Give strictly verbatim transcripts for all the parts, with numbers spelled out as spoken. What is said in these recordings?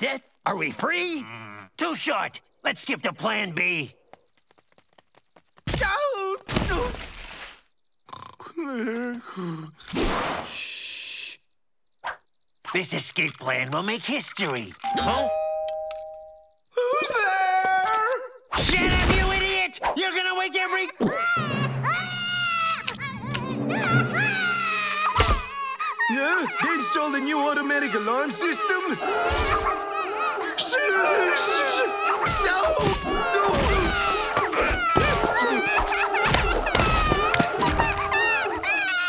That's it? Are we free? Mm. Too short. Let's skip to plan B. Shh. This escape plan will make history. Huh? Who's there? Shut up, you idiot! You're gonna wake every... Yeah? They installed a new automatic alarm system? Shh! No! No!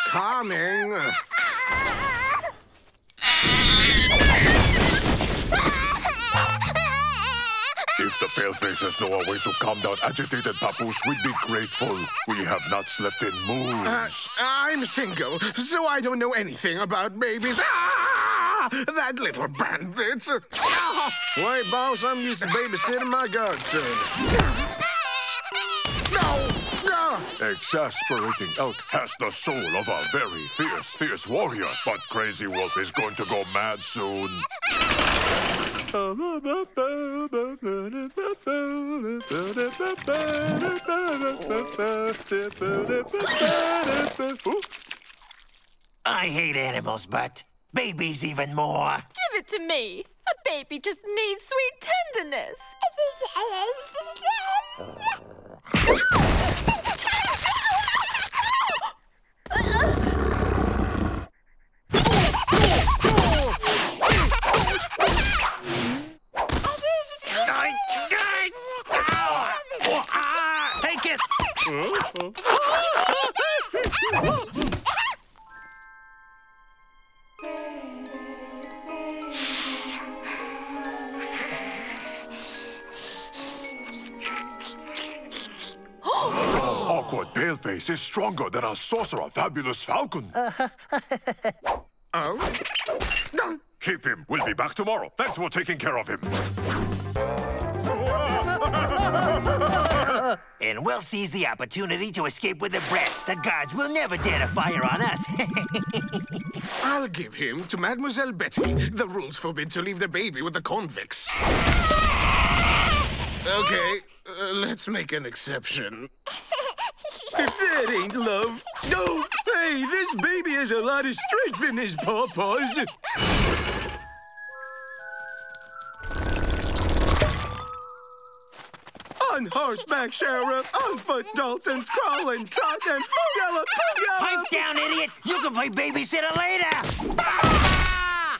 Coming. If the palefaces know a way to calm down agitated papoose, we'd be grateful. We have not slept in moons. Uh, I'm single, so I don't know anything about babies. Ah! That little bandit. Ah! Wait, boss, I'm used to babysitting my godson. Exasperating elk has the soul of a very fierce, fierce warrior, but Crazy Wolf is going to go mad soon. I hate animals, but babies even more. Give it to me. A baby just needs sweet tenderness. Take it! Awkward Paleface is stronger than our sorcerer, Fabulous Falcon. Uh, oh? No. Keep him. We'll be back tomorrow. Thanks for taking care of him. And we'll seize the opportunity to escape with a breath. The guards will never dare to fire on us. I'll give him to Mademoiselle Betty. The rules forbid to leave the baby with the convicts. Okay, uh, let's make an exception. If that ain't love. No, hey, this baby has a lot of strength in his pawpaws. On horseback, Sheriff, on foot, Daltons, crawling, trot, and Pugella, Pugella! Pipe down, idiot! You can play babysitter later! Ah!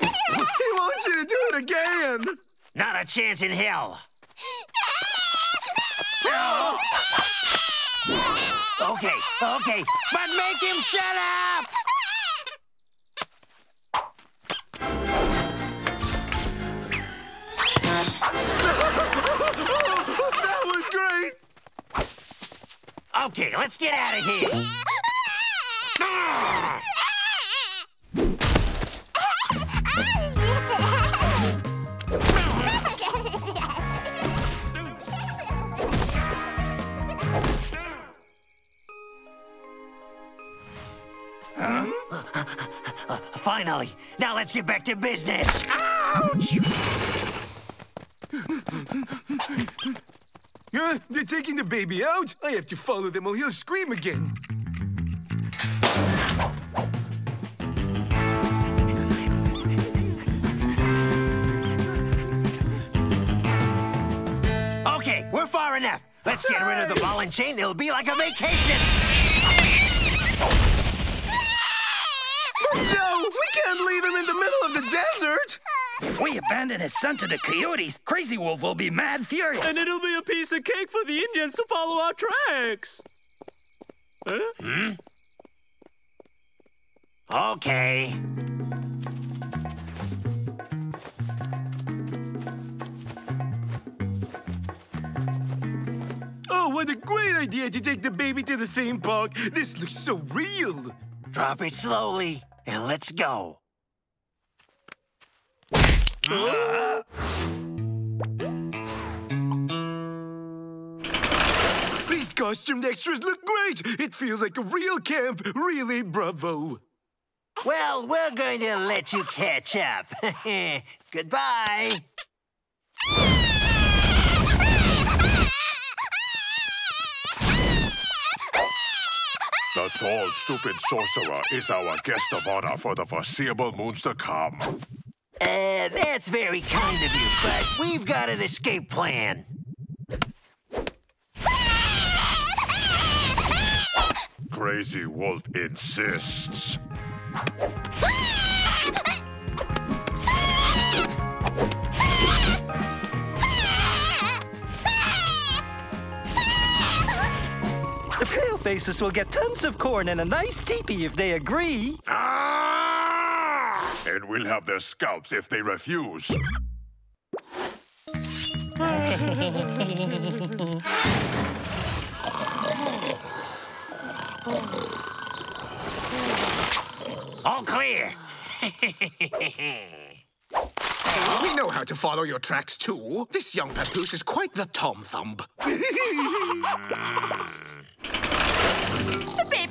He wants you to do it again! Not a chance in hell. No. Okay, okay, but make him shut up! That was great! Okay, let's get out of here. Ah! Huh? Uh, uh, finally! Now let's get back to business! Ouch! Huh? They're taking the baby out? I have to follow them or he'll scream again. Okay, we're far enough. Let's get hey! rid of the ball and chain. It'll be like a vacation. Joe, we can't leave him in the middle of the desert! If we abandon his son to the coyotes, Crazy Wolf will be mad furious. And it'll be a piece of cake for the Indians to follow our tracks. Huh? Hmm? Okay. Oh, what a great idea to take the baby to the theme park. This looks so real. Drop it slowly. And let's go. Uh. These costumed extras look great. It feels like a real camp. Really, bravo. Well, we're going to let you catch up. Goodbye. The tall, stupid sorcerer is our guest of honor for the foreseeable moons to come. Uh, that's very kind of you, but we've got an escape plan. Crazy Wolf insists. Faces will get tons of corn and a nice teepee if they agree. Ah! And we'll have their scalps if they refuse. All clear. We know how to follow your tracks, too. This young papoose is quite the tom-thumb.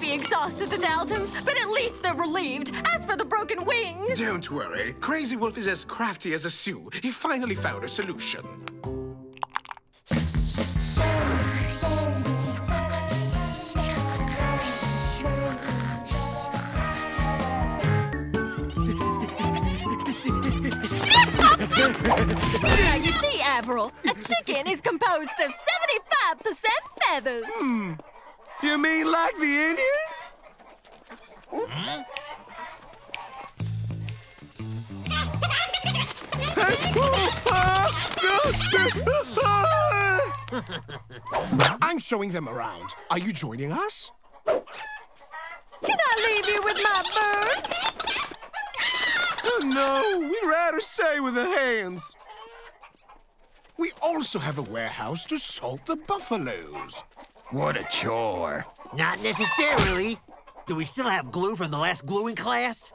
Exhausted the Daltons, but at least they're relieved. As for the broken wings... Don't worry. Crazy Wolf is as crafty as a Sioux. He finally found a solution. Now you see, Averell, a chicken is composed of seventy-five percent feathers. Hmm. You mean like the Indians? Hmm? I'm showing them around. Are you joining us? Can I leave you with my birds? Oh, no, we'd rather stay with the hands. We also have a warehouse to salt the buffaloes. What a chore. Not necessarily. Do we still have glue from the last gluing class?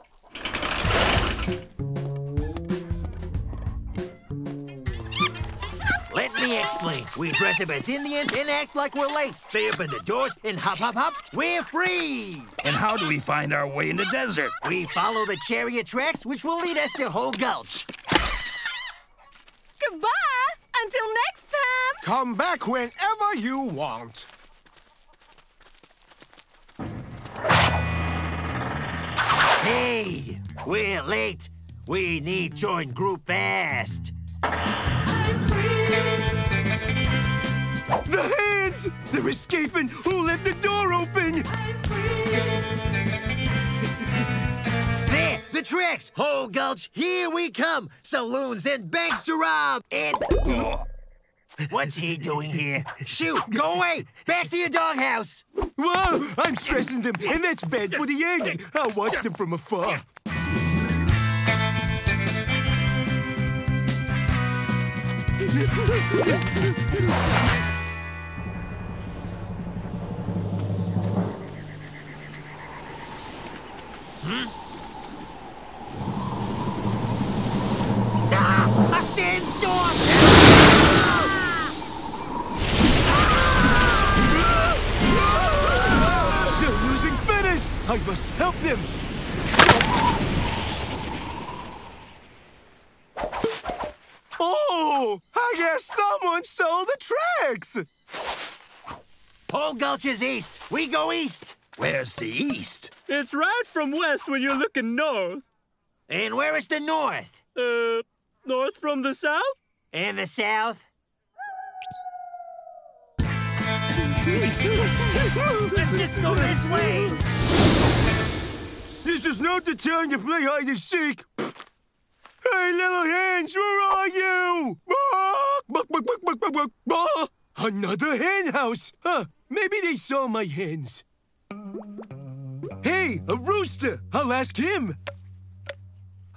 Let me explain. We dress up as Indians and act like we're late. They open the doors and hop, hop, hop, we're free. And how do we find our way in the desert? We follow the chariot tracks, which will lead us to Hole Gulch. Goodbye. Until next time. Come back whenever you want. Hey, we're late. We need join group fast. I'm free. The hands! They're escaping! Who left the door open? I'm free. There, the tracks! Hole Gulch, here we come! Saloons and banks to rob! And... Oh. What's he doing here? Shoot! Go away! Back to your doghouse! Whoa! I'm stressing them, and that's bad for the eggs! I'll watch them from afar. Hmm? Ah! A sandstorm! I must help them! Oh! I guess someone stole the tracks! Hole Gulch is east. We go east. Where's the east? It's right from west when you're looking north. And where is the north? Uh, north from the south? And the south? Let's just go this way! This is not the time to play hide and seek! Hey, little hens, where are you? Another hen house! Huh, maybe they saw my hens. Hey, a rooster! I'll ask him!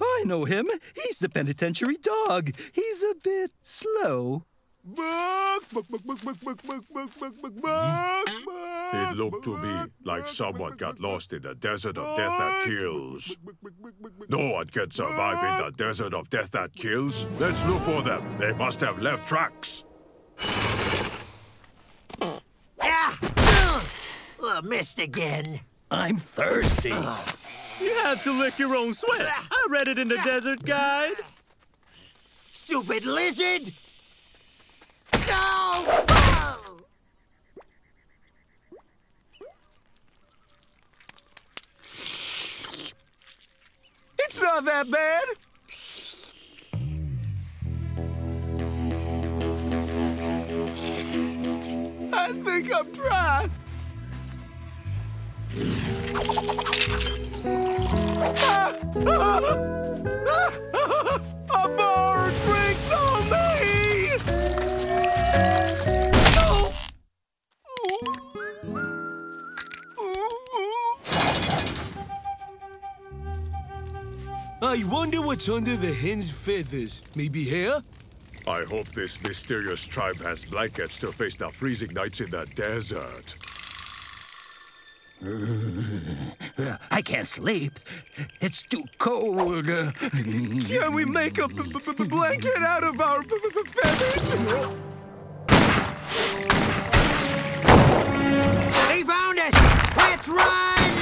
I know him. He's the penitentiary dog. He's a bit slow. It looked to me like someone got lost in the desert of death that kills. No one can survive in the desert of death that kills. Let's look for them. They must have left tracks. Ah! Ugh, missed again. I'm thirsty. Ugh. You had to lick your own sweat. I read it in the Desert Guide. Stupid lizard! No! It's not that bad. I think I'm dry. Ah, ah, ah, ah, ah, more drinks on me! Oh. I wonder what's under the hen's feathers. Maybe hair? I hope this mysterious tribe has blankets to face the freezing nights in the desert. I can't sleep. It's too cold. Can we make a b b blanket out of our b b feathers? They found us! Let's run!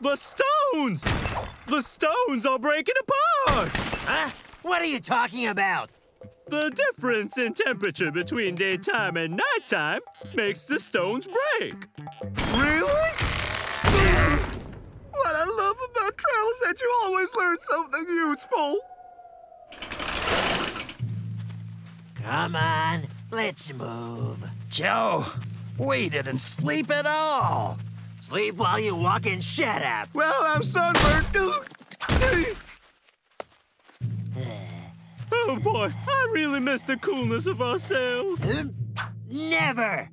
The stones! The stones are breaking apart! Huh? What are you talking about? The difference in temperature between daytime and nighttime makes the stones break. Really? What I love about travel is that you always learn something useful. Come on, let's move. Joe, we didn't sleep at all. Sleep while you walk and shut up. Well, I'm sunburned. Oh, boy, I really miss the coolness of ourselves. Never!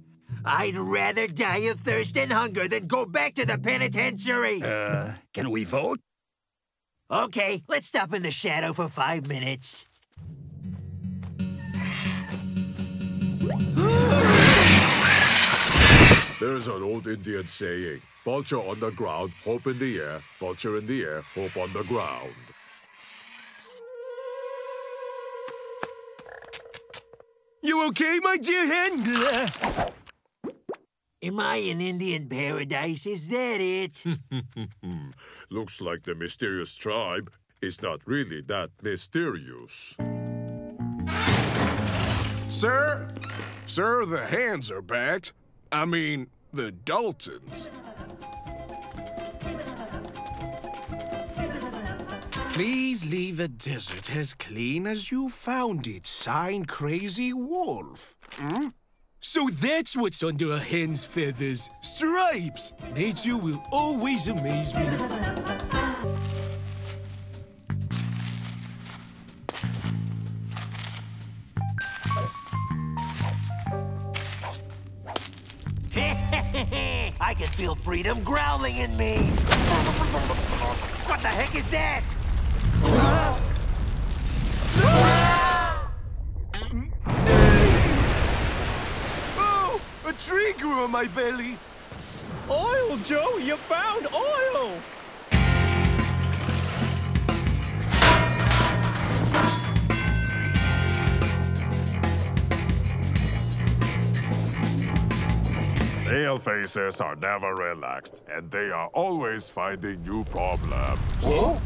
I'd rather die of thirst and hunger than go back to the penitentiary. Uh, can we vote? Okay, let's stop in the shadow for five minutes. There's an old Indian saying, vulture on the ground, hope in the air, vulture in the air, hope on the ground. You okay, my dear hen? Am I in Indian paradise? Is that it? Looks like the mysterious tribe is not really that mysterious. Sir? Sir, the hands are back. I mean, the Daltons. Please leave the desert as clean as you found it, signed Crazy Wolf. Mm? So that's what's under a hen's feathers. Stripes! Nature will always amaze me. I can feel freedom growling in me. What the heck is that? Oh, a tree grew on my belly. Oil, Joe, you found oil. Pale faces are never relaxed, and they are always finding new problems. Whoa.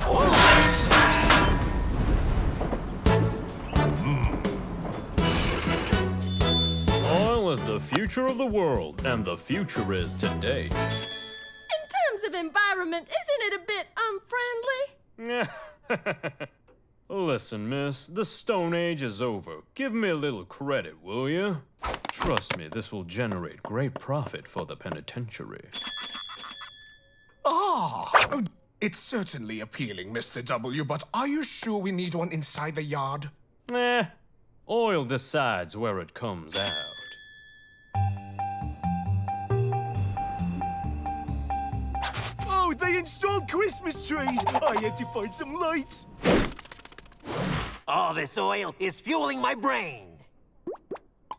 Mm. Oil is the future of the world, and the future is today. In terms of environment, isn't it a bit unfriendly? Listen, miss, the Stone Age is over. Give me a little credit, will you? Trust me, this will generate great profit for the penitentiary. Ah! Oh. It's certainly appealing, Mister W, but are you sure we need one inside the yard? Eh, oil decides where it comes out. Oh, they installed Christmas trees! I had to find some lights! All this oil is fueling my brain.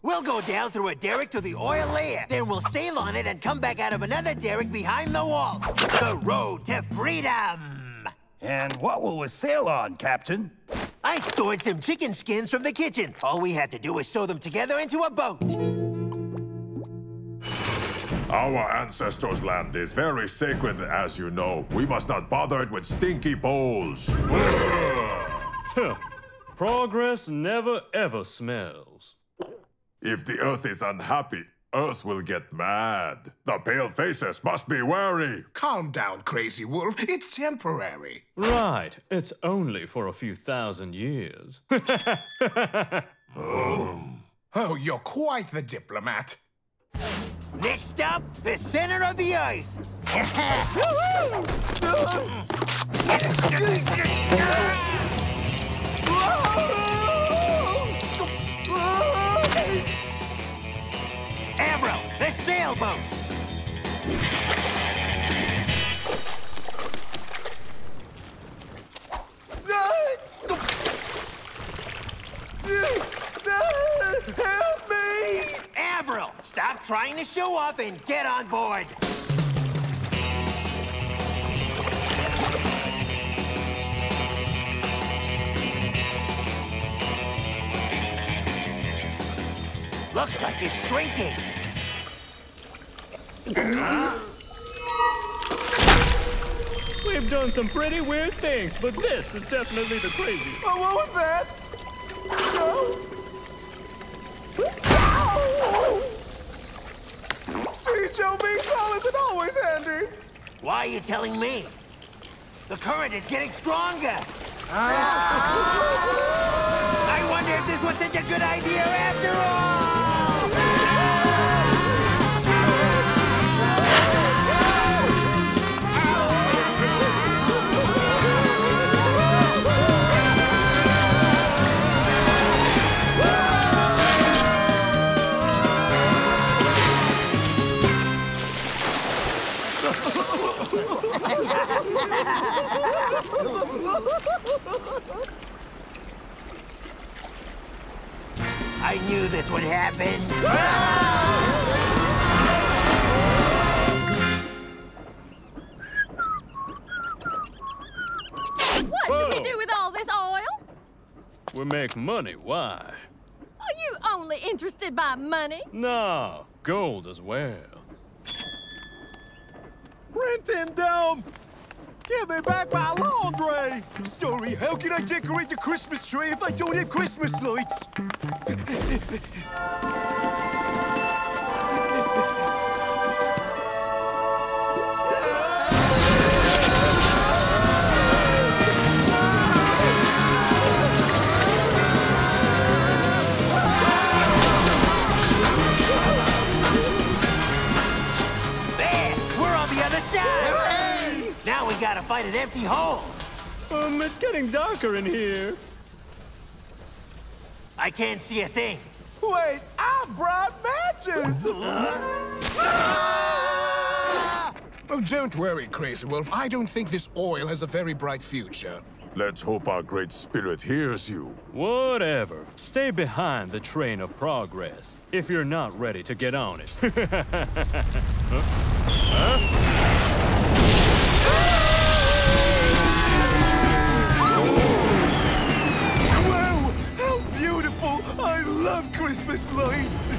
We'll go down through a derrick to the oil layer. Then we'll sail on it and come back out of another derrick behind the wall. The road to freedom. And what will we sail on, Captain? I stored some chicken skins from the kitchen. All we had to do was sew them together into a boat. Our ancestors' land is very sacred, as you know. We must not bother it with stinky bowls. Progress never ever smells. If the Earth is unhappy, Earth will get mad. The pale faces must be wary. Calm down, Crazy Wolf. It's temporary. Right. It's only for a few thousand years. um. Oh, you're quite the diplomat. Next up, the center of the Earth. Averell, the sailboat. Help me! Averell, stop trying to show up and get on board. Looks like it's shrinking. We've done some pretty weird things, but this is definitely the craziest. Oh, what was that? No. See, Joe, being tall isn't always handy. Why are you telling me? The current is getting stronger. Ah. I wonder if this was such a good idea after all. I knew this would happen. What Whoa. do we do with all this oil? We make money, why? Are you only interested by money? No, gold as well. Rent and dump! Give me back my laundry! Sorry, how can I decorate the Christmas tree if I don't have Christmas lights? Gotta find an empty hole. Um, it's getting darker in here. I can't see a thing. Wait, I brought matches! Oh, don't worry, Crazy Wolf. I don't think this oil has a very bright future. Let's hope our Great Spirit hears you. Whatever. Stay behind the train of progress, if you're not ready to get on it. Huh? Huh? I love Christmas lights!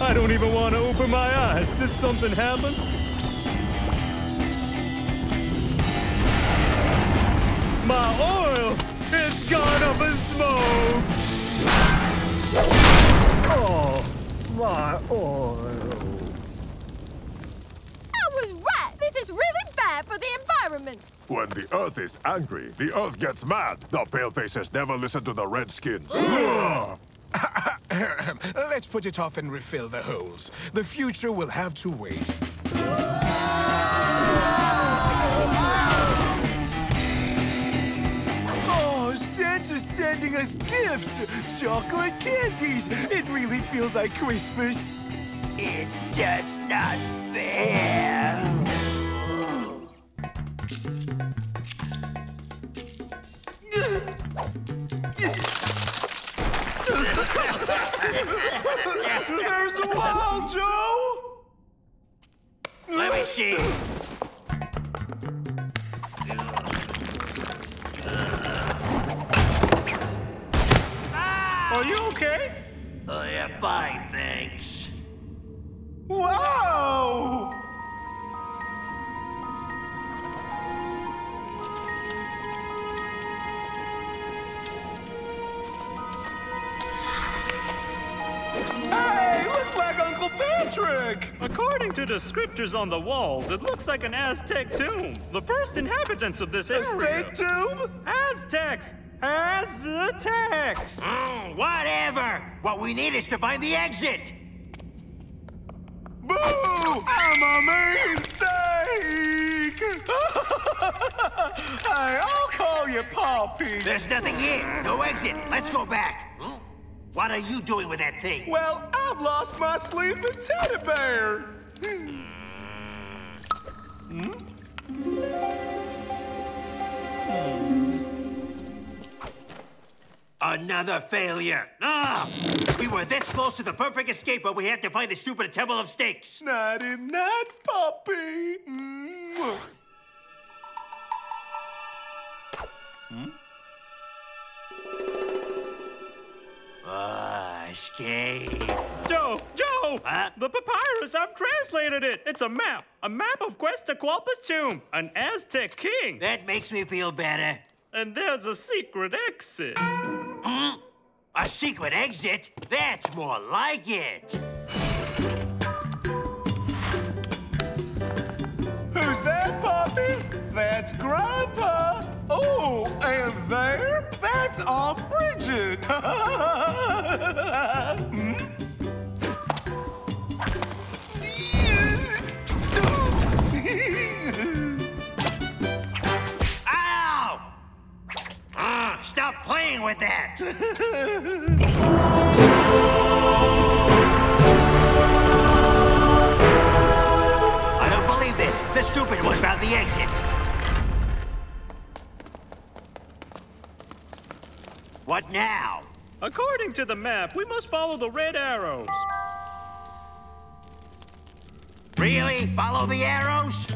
I don't even want to open my eyes. Did something happen? My oil! It's gone up in smoke! Oh, my oil. I was right! This is really bad for the environment! When the Earth is angry, the Earth gets mad. The palefaces never listen to the Redskins. Let's put it off and refill the holes. The future will have to wait. Oh, Santa's sending us gifts! Chocolate candies! It really feels like Christmas. It's just not fair. There's a wall, Joe! Let me see. Ah! Are you okay? Oh, yeah, fine, thanks. Whoa! Hey, looks like Uncle Patrick! According to the scriptures on the walls, it looks like an Aztec tomb. The first inhabitants of this area. Aztec tomb? Aztecs! Aztecs! Mm, whatever! What we need is to find the exit! Boo! I'm a mainstay! Hey, I'll call you Poppy. There's nothing here. No exit. Let's go back. Hmm? What are you doing with that thing? Well, I've lost my sleeping teddy bear. Hmm? Another failure. Ah! We were this close to the perfect escape, but we had to find the stupid temple of stakes. Not in that, puppy. Mm-hmm. Hmm? Ah, uh, escape. Joe, Joe! Huh? The papyrus, I've translated it. It's a map. A map of Quetzalcoatl's tomb, an Aztec king. That makes me feel better. And there's a secret exit. Mm? A secret exit? That's more like it. Who's that, Poppy? That's Grandpa. Oh, and there? That's Aunt Bridget. Hmm? Stop playing with that! I don't believe this. The stupid one found the exit. What now? According to the map, we must follow the red arrows. Really? Follow the arrows?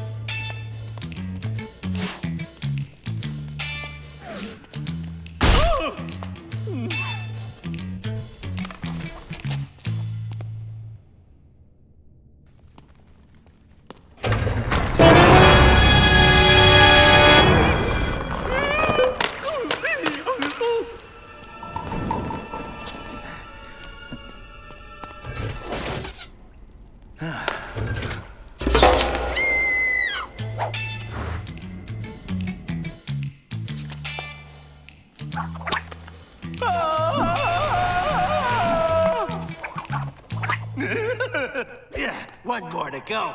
One more to go.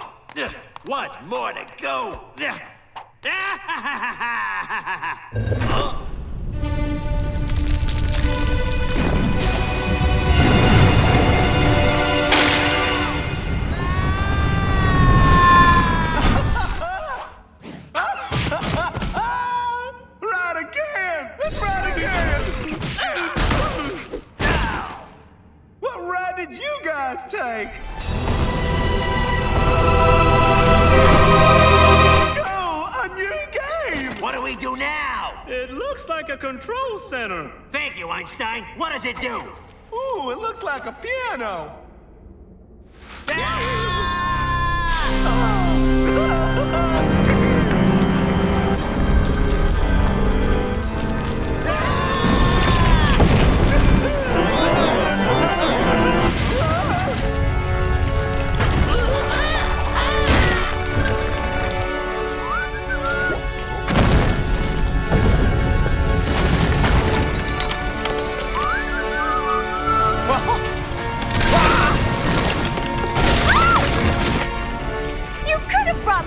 One more to go. Huh? Take. Go! A new game! What do we do now? It looks like a control center. Thank you, Einstein. What does it do? Ooh, it looks like a piano. Ah! Oh.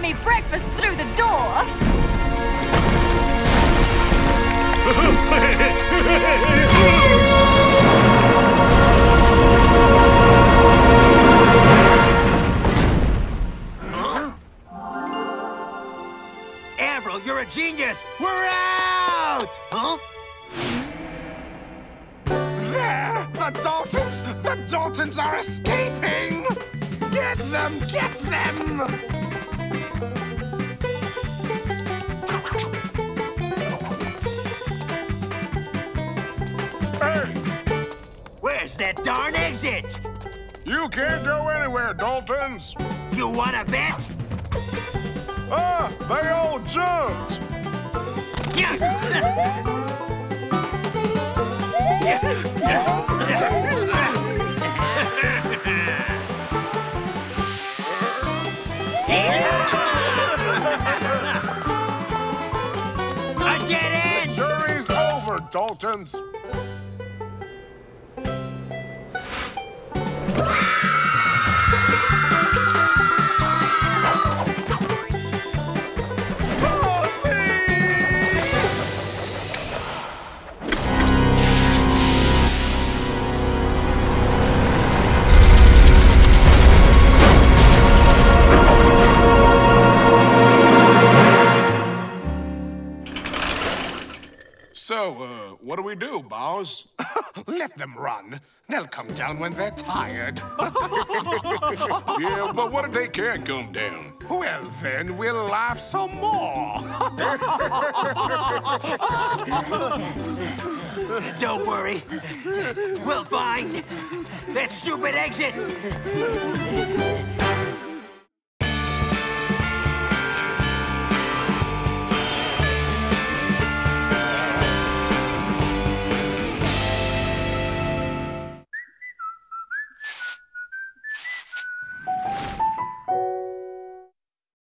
Me breakfast through the door. Huh? Averell, you're a genius. We're out. Huh? There, the Daltons. The Daltons are escaping. Get them! Get them! That darn exit! You can't go anywhere, Daltons. You want a bet? Ah, they all jumped. I did it! The jury's over, Daltons. So, uh, what do we do, boss? Let them run. They'll come down when they're tired. Yeah, but what if they can't come down? Well, then we'll laugh some more. Don't worry. We'll find that stupid exit.